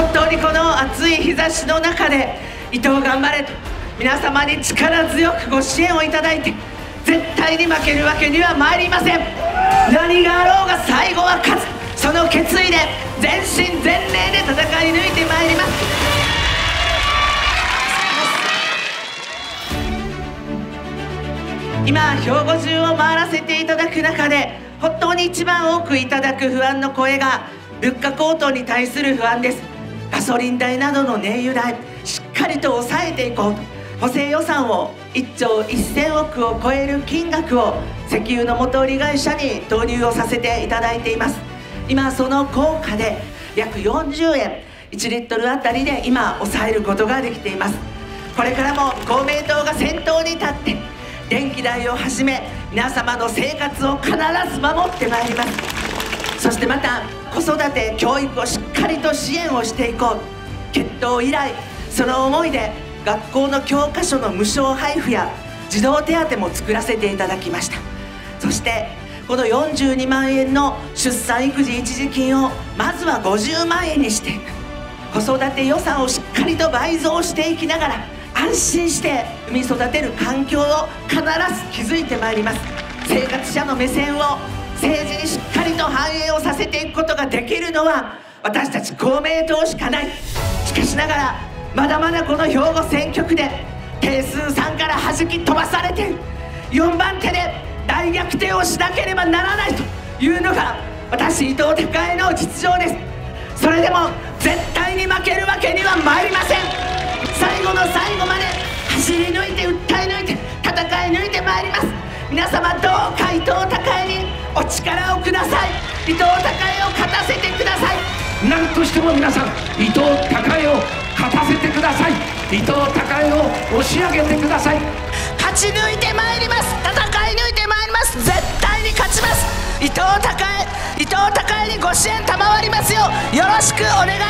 本当にこの暑い日差しの中で伊藤頑張れと皆様に力強くご支援をいただいて、絶対に負けるわけには参りません。何があろうが最後は勝つ、その決意で全身全霊で戦い抜いてまいります。今、兵庫中を回らせていただく中で本当に一番多くいただく不安の声が物価高騰に対する不安です。ガソリン代などの燃油代、しっかりと抑えていこうと、補正予算を1兆1000億を超える金額を石油の元売り会社に投入をさせていただいています。今その効果で約40円1リットルあたりで今抑えることができています。これからも公明党が先頭に立って電気代をはじめ皆様の生活を必ず守ってまいります。そしてまた子育て教育をしっかりと支援をしていこう。結党以来その思いで学校の教科書の無償配布や児童手当も作らせていただきました。そしてこの42万円の出産育児一時金をまずは50万円にしていく、子育て予算をしっかりと倍増していきながら安心して産み育てる環境を必ず築いてまいります。生活者の目線を政治にしっかりと反映をさせていくことができるのは私たち公明党しかない。しかしながらまだまだこの兵庫選挙区で定数3から弾き飛ばされて4番手で大逆転をしなければならないというのが私伊藤孝恵の実情です。それでも絶対に負けるわけには参りません。最後の最後まで走り抜いて、訴え抜いて、戦い抜いてまいります。皆様どうか伊藤孝恵にお力をください。伊藤孝恵を勝たせてください。何としても皆さん伊藤孝恵を勝たせてください。伊藤孝恵を押し上げてください。勝ち抜いてまいります。戦い抜いてまいります。絶対に勝ちます。伊藤孝恵にご支援賜りますようよろしくお願いします。